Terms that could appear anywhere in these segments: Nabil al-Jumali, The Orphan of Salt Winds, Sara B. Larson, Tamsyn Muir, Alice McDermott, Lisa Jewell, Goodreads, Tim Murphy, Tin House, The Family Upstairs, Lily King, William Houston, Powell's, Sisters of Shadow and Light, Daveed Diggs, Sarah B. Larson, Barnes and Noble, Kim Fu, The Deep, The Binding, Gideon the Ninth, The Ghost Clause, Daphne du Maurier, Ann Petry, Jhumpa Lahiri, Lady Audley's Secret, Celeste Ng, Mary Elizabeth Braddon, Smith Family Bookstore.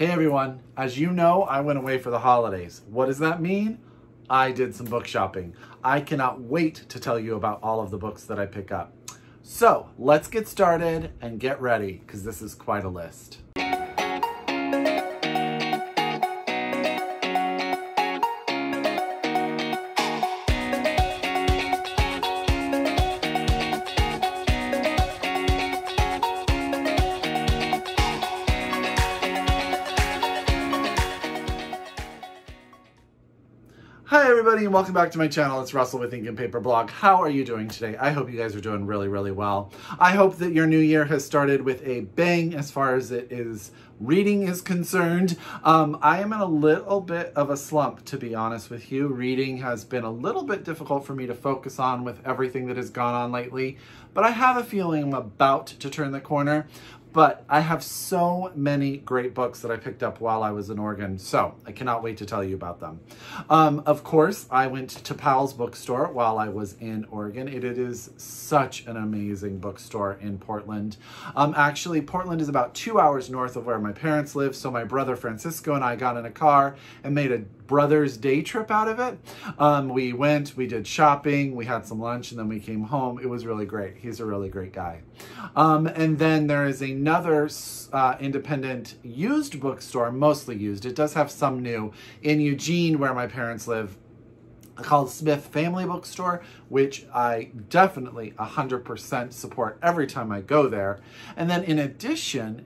Hey everyone, as you know, I went away for the holidays. What does that mean? I did some book shopping. I cannot wait to tell you about all of the books that I pick up. So let's get started and get ready, because this is quite a list. And welcome back to my channel. It's Russell with Ink and Paper Blog. How are you doing today? I hope you guys are doing really, really well. I hope that your new year has started with a bang as far as reading is concerned. I am in a little bit of a slump, to be honest with you. Reading has been a little bit difficult for me to focus on with everything that has gone on lately, but I have a feeling I'm about to turn the corner. But I have so many great books that I picked up while I was in Oregon, so I cannot wait to tell you about them. Of course, I went to Powell's bookstore while I was in Oregon. It is such an amazing bookstore in Portland. Actually, Portland is about 2 hours north of where my parents live, so my brother Francisco and I got in a car and made a brother's day trip out of it. We did shopping, we had some lunch, and then we came home. It was really great. He's a really great guy. And then there is another independent used bookstore, mostly used. It does have some new in Eugene, where my parents live, called Smith Family Bookstore, which I definitely 100% support every time I go there. And then in addition,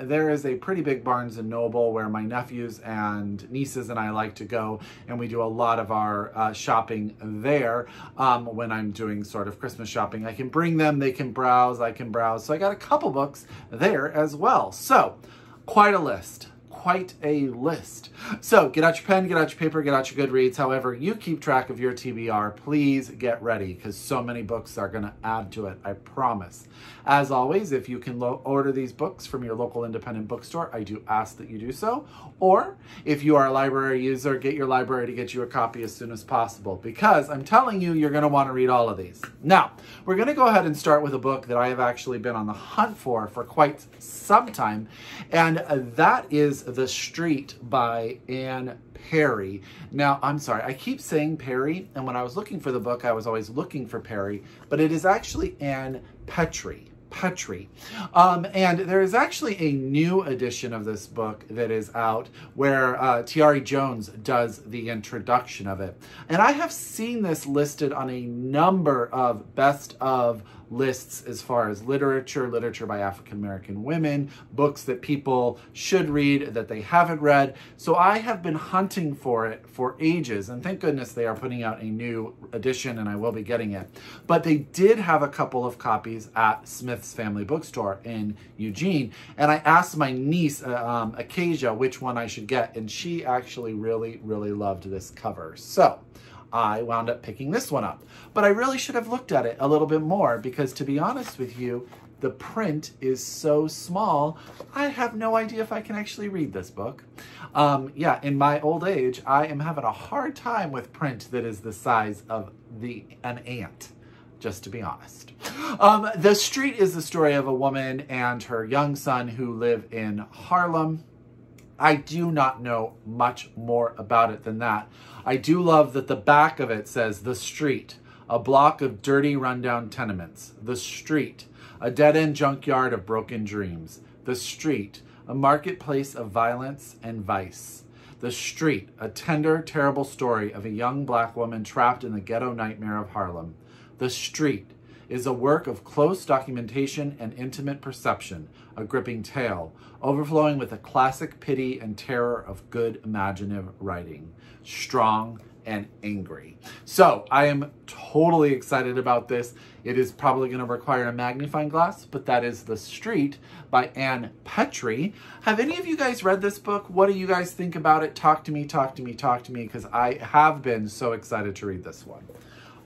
there is a pretty big Barnes and Noble where my nephews and nieces and I like to go, and we do a lot of our shopping there. When I'm doing sort of Christmas shopping, I can bring them, they can browse, I can browse. So I got a couple books there as well. So quite a list. Quite a list. So get out your pen, get out your paper, get out your Goodreads. However you keep track of your TBR, please get ready, because so many books are going to add to it, I promise. As always, if you can order these books from your local independent bookstore, I do ask that you do so. Or if you are a library user, get your library to get you a copy as soon as possible, because I'm telling you, you're going to want to read all of these. Now, we're going to go ahead and start with a book that I have actually been on the hunt for quite some time, and that is The Street by Ann Petry. Now, I'm sorry, I keep saying Perry, and when I was looking for the book, I was always looking for Perry, but it is actually Ann Petry. And there is actually a new edition of this book that is out where Tayari Jones does the introduction of it. And I have seen this listed on a number of best of lists as far as literature by African-American women, books that people should read that they haven't read. So I have been hunting for it for ages, and thank goodness they are putting out a new edition and I will be getting it. But they did have a couple of copies at Smith's Family Bookstore in Eugene, and I asked my niece, Acacia, which one I should get, and she actually really, really loved this cover. So I wound up picking this one up, but I really should have looked at it a little bit more, because to be honest with you, the print is so small, I have no idea if I can actually read this book. Yeah, in my old age, I am having a hard time with print that is the size of an ant, just to be honest. The Street is the story of a woman and her young son who live in Harlem. I do not know much more about it than that. I do love that the back of it says The Street, a block of dirty rundown tenements. The Street, a dead-end junkyard of broken dreams. The Street, a marketplace of violence and vice. The Street, a tender, terrible story of a young black woman trapped in the ghetto nightmare of Harlem. The Street is a work of close documentation and intimate perception, a gripping tale, overflowing with a classic pity and terror of good imaginative writing, strong and angry. So I am totally excited about this. It is probably going to require a magnifying glass, but that is The Street by Ann Petry. Have any of you guys read this book? What do you guys think about it? Talk to me, because I have been so excited to read this one.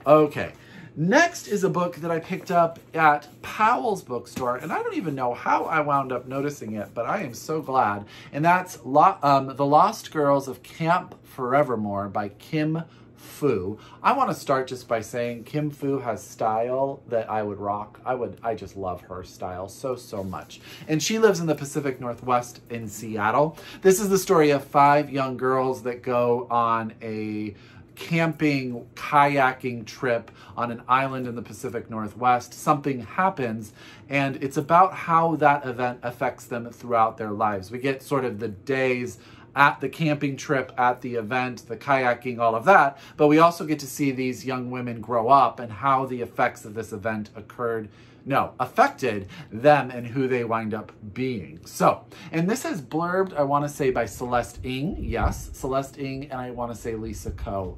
Okay. Next is a book that I picked up at Powell's bookstore, and I don't even know how I wound up noticing it, but I am so glad. And that's The Lost Girls of Camp Forevermore by Kim Fu. I want to start just by saying Kim Fu has style that I would rock. I just love her style so much. And she lives in the Pacific Northwest in Seattle. This is the story of 5 young girls that go on a camping, kayaking trip on an island in the Pacific Northwest. Something happens, and it's about how that event affects them throughout their lives. We get sort of the days at the camping trip, at the event, the kayaking, all of that, but we also get to see these young women grow up and how the effects of this event affected them and who they wind up being. So, and this is blurbed, I want to say, by Celeste Ng. Yes, Celeste Ng, and I want to say Lisa Ko.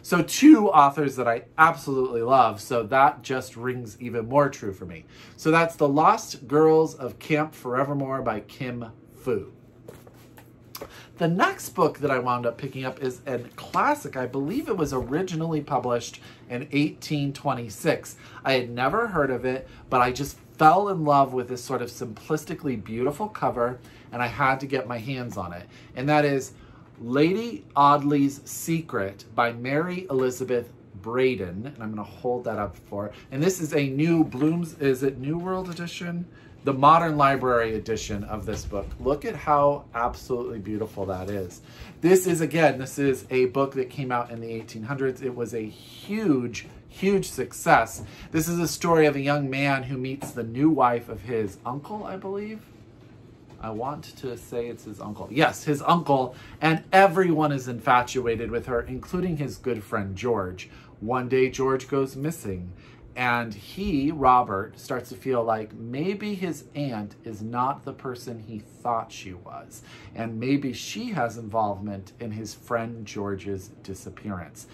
So 2 authors that I absolutely love, so that just rings even more true for me. So that's The Lost Girls of Camp Forevermore by Kim Fu. The next book that I wound up picking up is a classic. I believe it was originally published in 1826. I had never heard of it, but I just fell in love with this sort of simplistically beautiful cover, and I had to get my hands on it. And that is Lady Audley's Secret by Mary Elizabeth Braddon. And I'm going to hold that up for. And this is a new Bloom's, is it New World Edition? The Modern Library edition of this book. Look at how absolutely beautiful that is. This is a book that came out in the 1800s. It was a huge success. This is a story of a young man who meets the new wife of his uncle, I believe. I want to say it's his uncle. Yes, his uncle, and everyone is infatuated with her, including his good friend, George. One day, George goes missing. And he, Robert, starts to feel like maybe his aunt is not the person he thought she was. And maybe she has involvement in his friend George's disappearance.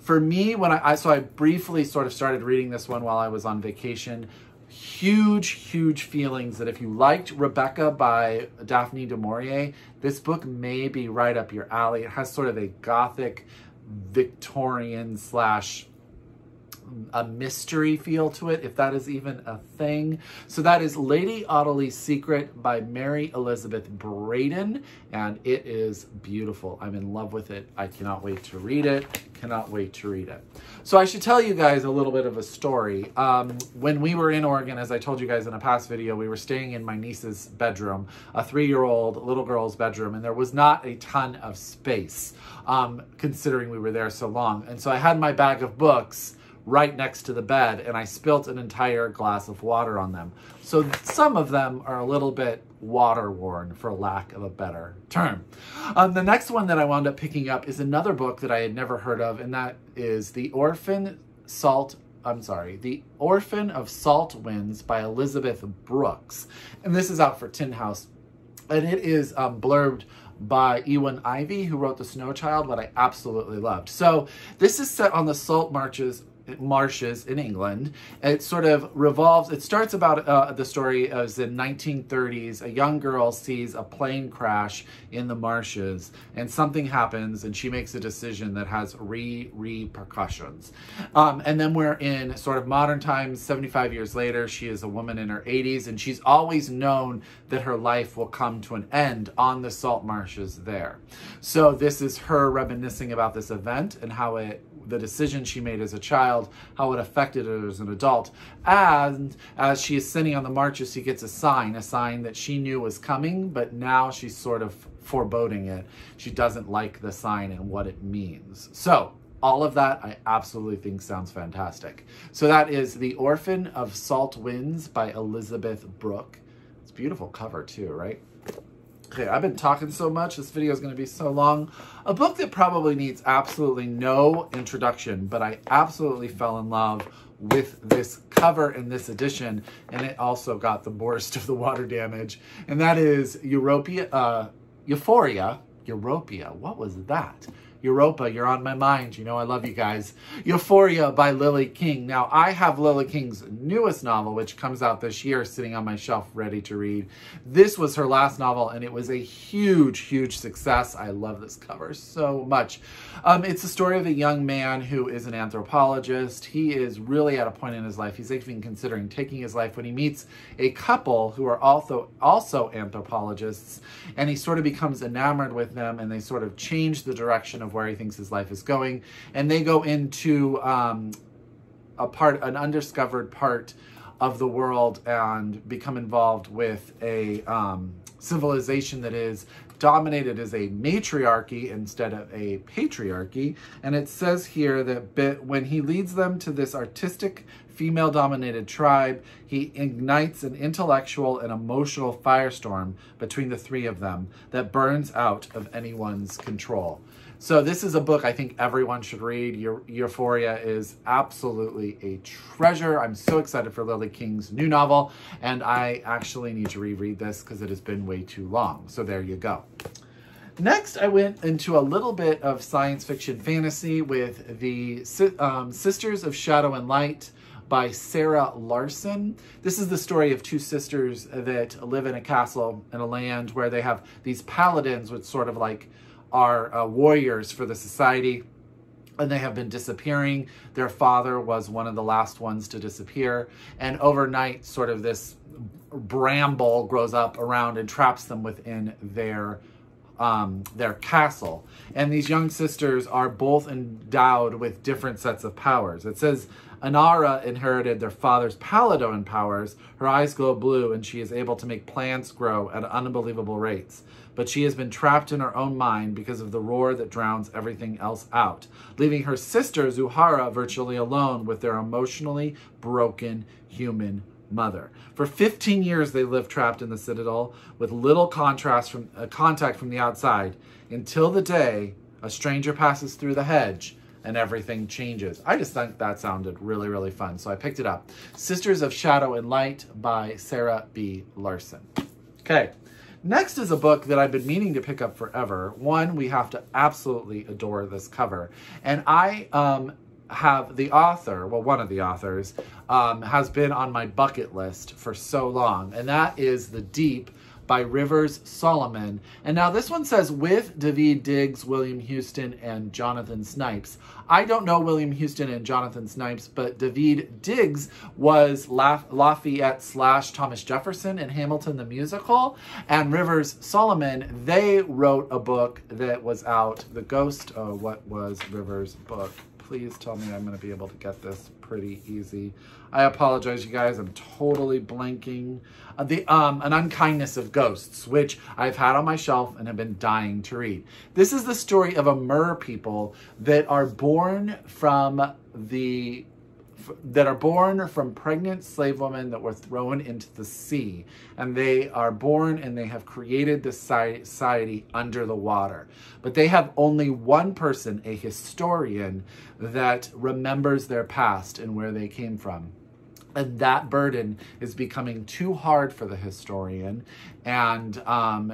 For me, when I briefly sort of started reading this one while I was on vacation. Huge feelings that if you liked Rebecca by Daphne du Maurier, this book may be right up your alley. It has sort of a gothic Victorian / a mystery feel to it, if that is even a thing. So that is Lady Audley's Secret by Mary Elizabeth Braddon, and it is beautiful. I'm in love with it. I cannot wait to read it. So I should tell you guys a little bit of a story. When we were in Oregon, as I told you guys in a past video, we were staying in my niece's bedroom, a 3-year-old little girl's bedroom, and there was not a ton of space, considering we were there so long. And so I had my bag of books right next to the bed, and I spilt an entire glass of water on them. So some of them are a little bit water-worn, for lack of a better term. The next one that I wound up picking up is another book that I had never heard of, and that is The Orphan of Salt Winds by Elizabeth Brooks. And this is out for Tin House, and it is blurbed by Ewan Ivey, who wrote The Snow Child, what I absolutely loved. So this is set on the salt marshes in England. It sort of revolves, it starts about the story as in 1930s, a young girl sees a plane crash in the marshes and something happens and she makes a decision that has repercussions. And then we're in sort of modern times, 75 years later, she is a woman in her 80s and she's always known that her life will come to an end on the salt marshes there. So this is her reminiscing about this event and how the decision she made as a child, how it affected her as an adult. And as she is sitting on the marshes, she gets a sign that she knew was coming, but now she's sort of foreboding it. She doesn't like the sign and what it means. So all of that I absolutely think sounds fantastic. So that is The Orphan of Salt Winds by Elizabeth Brooks. It's a beautiful cover too, right? Okay, I've been talking so much. This video is going to be so long. A book that probably needs absolutely no introduction, but I absolutely fell in love with this cover in this edition, and it also got the worst of the water damage, and that is Europa, You're On My Mind. You know I love you guys. Euphoria by Lily King. Now, I have Lily King's newest novel, which comes out this year, sitting on my shelf ready to read. This was her last novel, and it was a huge success. I love this cover so much. It's the story of a young man who is an anthropologist. He is really at a point in his life. He's even considering taking his life when he meets a couple who are also anthropologists, and he sort of becomes enamored with them, and they sort of change the direction of where he thinks his life is going. And they go into an undiscovered part of the world and become involved with a civilization that is dominated as a matriarchy instead of a patriarchy. And it says here that when he leads them to this artistic female-dominated tribe, he ignites an intellectual and emotional firestorm between the three of them that burns out of anyone's control. So this is a book I think everyone should read. Euphoria is absolutely a treasure. I'm so excited for Lily King's new novel, and I actually need to reread this because it has been way too long. So there you go. Next, I went into a little bit of science fiction fantasy with the Sisters of Shadow and Light by Sarah Larson. This is the story of two sisters that live in a castle in a land where they have these paladins, which sort of like are warriors for the society, and they have been disappearing. Their father was one of the last ones to disappear, and overnight sort of this bramble grows up around and traps them within their castle. And these young sisters are both endowed with different sets of powers. It says Anara inherited their father's paladin powers. Her eyes glow blue, and she is able to make plants grow at unbelievable rates. But she has been trapped in her own mind because of the roar that drowns everything else out, leaving her sister, Zuhara, virtually alone with their emotionally broken human mother. For 15 years, they lived trapped in the citadel with little contact from the outside, until the day a stranger passes through the hedge and everything changes. I just think that sounded really, really fun, so I picked it up. Sisters of Shadow and Light by Sarah B. Larson. Okay, next is a book that I've been meaning to pick up forever. One, we have to absolutely adore this cover. And I have the author, well, one of the authors, has been on my bucket list for so long, and that is The Deep by Rivers Solomon. And now this one says, with Daveed Diggs, William Houston, and Jonathan Snipes. I don't know William Houston and Jonathan Snipes, but Daveed Diggs was Lafayette / Thomas Jefferson in Hamilton the Musical. And Rivers Solomon, they wrote a book that was out, The Ghost, oh, what was Rivers' book? Please tell me I'm gonna be able to get this pretty easy. I apologize, you guys, I'm totally blanking. An Unkindness of Ghosts, which I've had on my shelf and have been dying to read. This is the story of a mer people that are born from pregnant slave women that were thrown into the sea. And they are born and they have created this society under the water. But they have only one person, a historian, that remembers their past and where they came from. And that burden is becoming too hard for the historian. And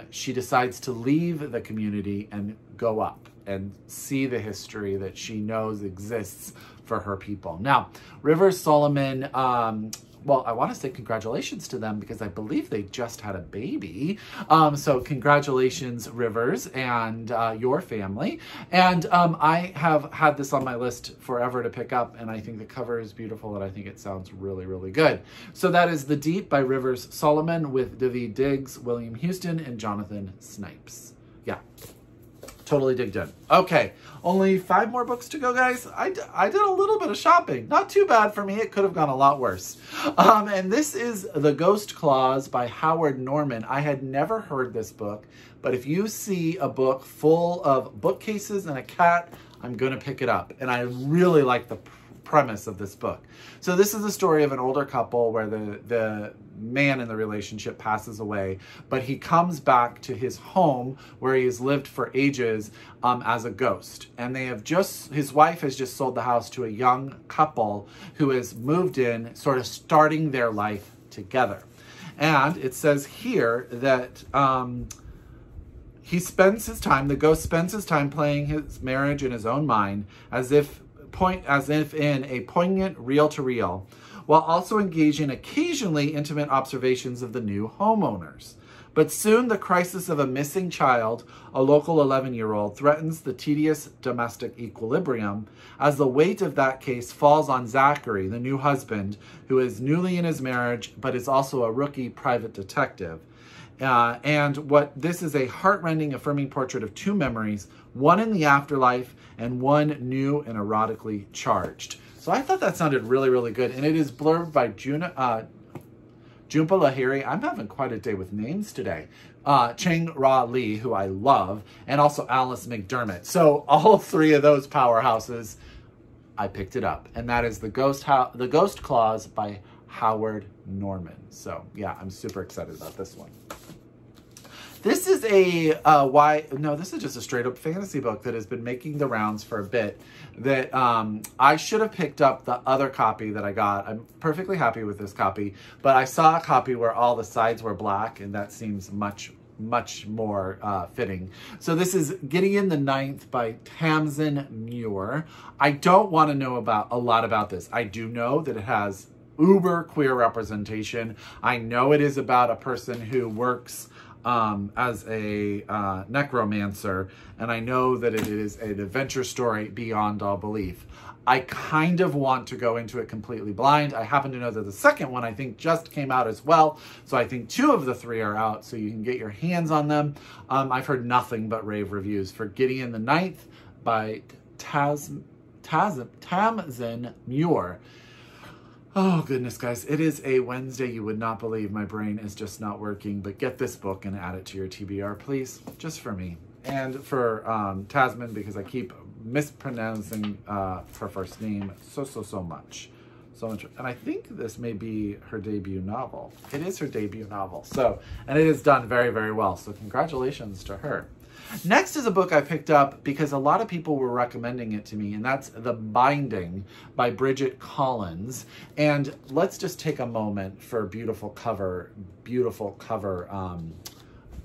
she decides to leave the community and go up and see the history that she knows exists for her people. Now, Rivers Solomon, well, I want to say congratulations to them because I believe they just had a baby. So congratulations, Rivers, and your family. And I have had this on my list forever to pick up, and I think the cover is beautiful, and I think it sounds really, really good. So that is The Deep by Rivers Solomon with Daveed Diggs, William Houston, and Jonathan Snipes. Yeah. Totally digged in. Okay, only 5 more books to go, guys. I did a little bit of shopping. Not too bad for me. It could have gone a lot worse. And this is The Ghost Clause by Howard Norman. I had never heard this book, but if you see a book full of bookcases and a cat, I'm going to pick it up. And I really like the premise of this book. So this is the story of an older couple where the man in the relationship passes away, but he comes back to his home where he has lived for ages as a ghost. And they have just, his wife has just sold the house to a young couple who has moved in, sort of starting their life together. And it says here that the ghost spends his time playing his marriage in his own mind as if in a poignant reel-to-reel, while also engaging occasionally intimate observations of the new homeowners. But soon the crisis of a missing child, a local 11-year-old, threatens the tedious domestic equilibrium as the weight of that case falls on Zachary, the new husband, who is newly in his marriage but is also a rookie private detective. And what this is a heartrending, affirming portrait of two memories, one in the afterlife and one new and erotically charged. So I thought that sounded really, really good. And it is blurbed by Jhumpa Lahiri. I'm having quite a day with names today. Cheng Ra Lee, who I love, and also Alice McDermott. So all three of those powerhouses, I picked it up. And that is The Ghost Clause by Howard Norman. So yeah, I'm super excited about this one. This is a, this is just a straight up fantasy book that has been making the rounds for a bit that I should have picked up the other copy that I got. I'm perfectly happy with this copy, but I saw a copy where all the sides were black and that seems much, much more fitting. So this is Gideon the Ninth by Tamsyn Muir. I don't want to know a lot about this. I do know that it has uber queer representation. I know it is about a person who works as a necromancer, and I know that it is an adventure story beyond all belief. I kind of want to go into it completely blind. I happen to know that the second one, I think, just came out as well. So I think two of the three are out, so you can get your hands on them. I've heard nothing but rave reviews for Gideon the Ninth by Tamsyn Muir. Oh, goodness, guys. It is a Wednesday you would not believe. My brain is just not working. But get this book and add it to your TBR, please. Just for me. And for Tasman, because I keep mispronouncing her first name so much. So much. And I think this may be her debut novel. It is her debut novel. So, and it is done very, very well. So congratulations to her. Next is a book I picked up because a lot of people were recommending it to me, and that's The Binding by Bridget Collins. And let's just take a moment for beautiful cover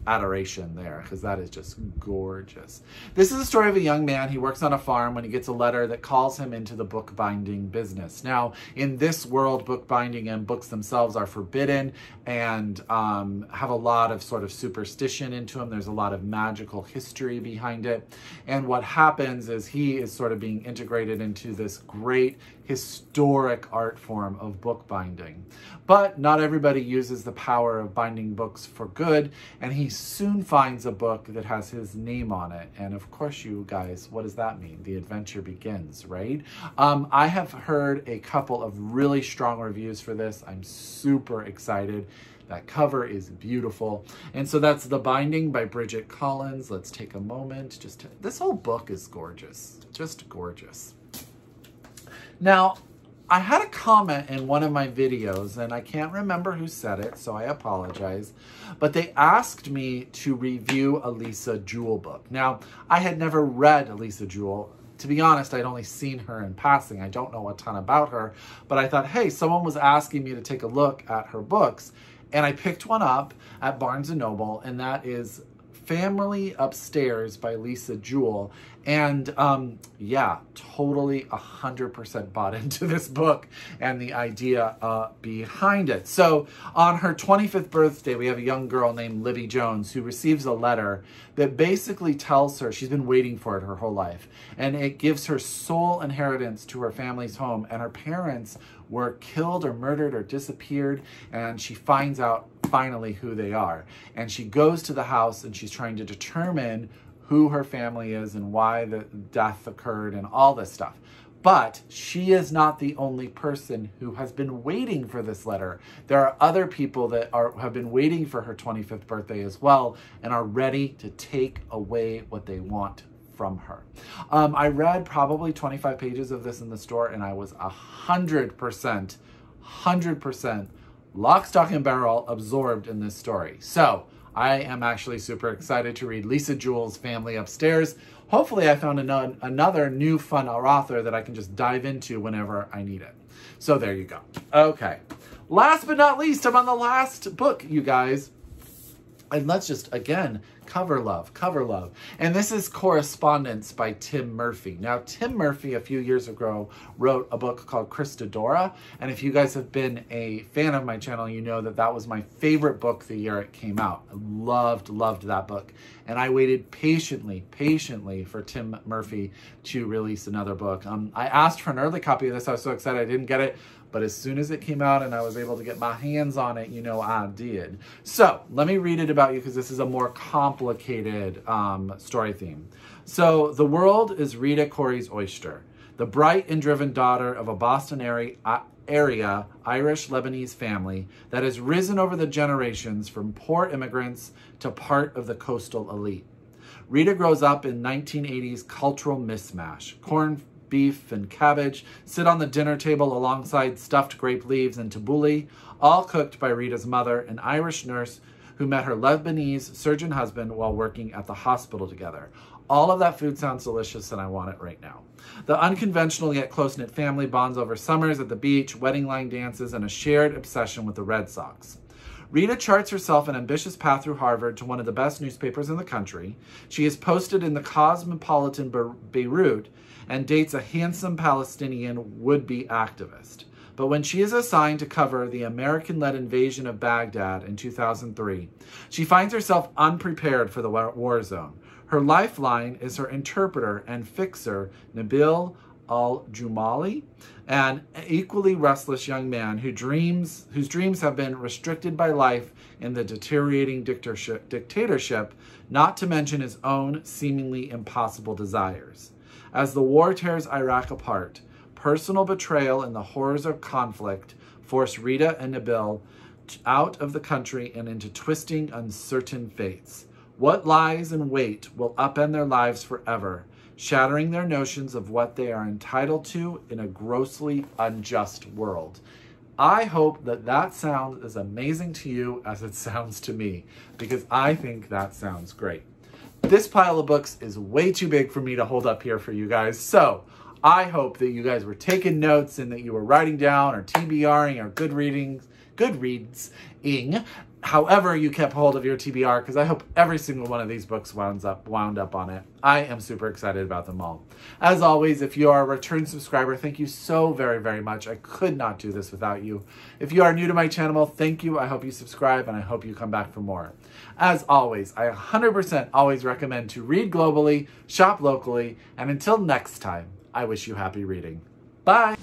adoration there, because that is just gorgeous. This is the story of a young man. He works on a farm when he gets a letter that calls him into the bookbinding business. Now, in this world, bookbinding and books themselves are forbidden and have a lot of sort of superstition into them. There's a lot of magical history behind it. And what happens is he is sort of being integrated into this great historic art form of bookbinding. But not everybody uses the power of binding books for good, and he soon finds a book that has his name on it. And of course, you guys, what does that mean? The adventure begins, right? I have heard a couple of really strong reviews for this. I'm super excited. That cover is beautiful. And so that's The Binding by Bridget Collins. Let's take a moment. This whole book is gorgeous, just gorgeous. Now, I had a comment in one of my videos, and I can't remember who said it, so I apologize, but they asked me to review a Lisa Jewell book. Now, I had never read Lisa Jewell. To be honest, I'd only seen her in passing. I don't know a ton about her, but I thought, hey, someone was asking me to take a look at her books, and I picked one up at Barnes and Noble, and that is Family Upstairs by Lisa Jewell. And yeah, totally 100% bought into this book and the idea behind it. So on her 25th birthday, we have a young girl named Libby Jones who receives a letter that basically tells her she's been waiting for it her whole life. And it gives her sole inheritance to her family's home, and her parents were killed or murdered or disappeared, and she finds out finally who they are. And she goes to the house and she's trying to determine who her family is and why the death occurred and all this stuff. But she is not the only person who has been waiting for this letter. There are other people that have been waiting for her 25th birthday as well and are ready to take away what they want from her. I read probably 25 pages of this in the store, and I was 100% lock, stock, and barrel absorbed in this story. So I am actually super excited to read Lisa Jewell's Family Upstairs. Hopefully I found another new fun author that I can just dive into whenever I need it. So there you go. Okay. Last but not least, I'm on the last book, you guys. And let's just, again, cover love. And this is Correspondence by Tim Murphy. Now, Tim Murphy, a few years ago, wrote a book called Christodora. And if you guys have been a fan of my channel, you know that that was my favorite book the year it came out. I loved that book. And I waited patiently for Tim Murphy to release another book. I asked for an early copy of this. I was so excited I didn't get it. But as soon as it came out and I was able to get my hands on it, you know, I did. So let me read it about you, because this is a more complicated story theme. So the world is Rita Corey's oyster, the bright and driven daughter of a Boston area Irish-Lebanese family that has risen over the generations from poor immigrants to part of the coastal elite. Rita grows up in 1980s cultural mismatch. Corn, beef, and cabbage sit on the dinner table alongside stuffed grape leaves and tabbouleh, all cooked by Rita's mother, an Irish nurse who met her Lebanese surgeon husband while working at the hospital together. All of that food sounds delicious, and I want it right now. The unconventional yet close-knit family bonds over summers at the beach, wedding line dances, and a shared obsession with the Red Sox. Rita charts herself an ambitious path through Harvard to one of the best newspapers in the country. She is posted in the cosmopolitan Beirut and dates a handsome Palestinian would-be activist. But when she is assigned to cover the American-led invasion of Baghdad in 2003, she finds herself unprepared for the war zone. Her lifeline is her interpreter and fixer, Nabil al-Jumali, an equally restless young man whose dreams have been restricted by life in the deteriorating dictatorship, not to mention his own seemingly impossible desires. As the war tears Iraq apart, personal betrayal and the horrors of conflict force Rita and Nabil out of the country and into twisting, uncertain fates. What lies in wait will upend their lives forever, shattering their notions of what they are entitled to in a grossly unjust world. I hope that that sounds as amazing to you as it sounds to me, because I think that sounds great. This pile of books is way too big for me to hold up here for you guys, so I hope that you guys were taking notes and that you were writing down or TBRing or Goodreads-ing, however you kept hold of your TBR, because I hope every single one of these books wound up on it. I am super excited about them all. As always, if you are a return subscriber, thank you so very, very much. I could not do this without you. If you are new to my channel, thank you. I hope you subscribe, and I hope you come back for more. As always, I 100% always recommend to read globally, shop locally, and until next time, I wish you happy reading. Bye!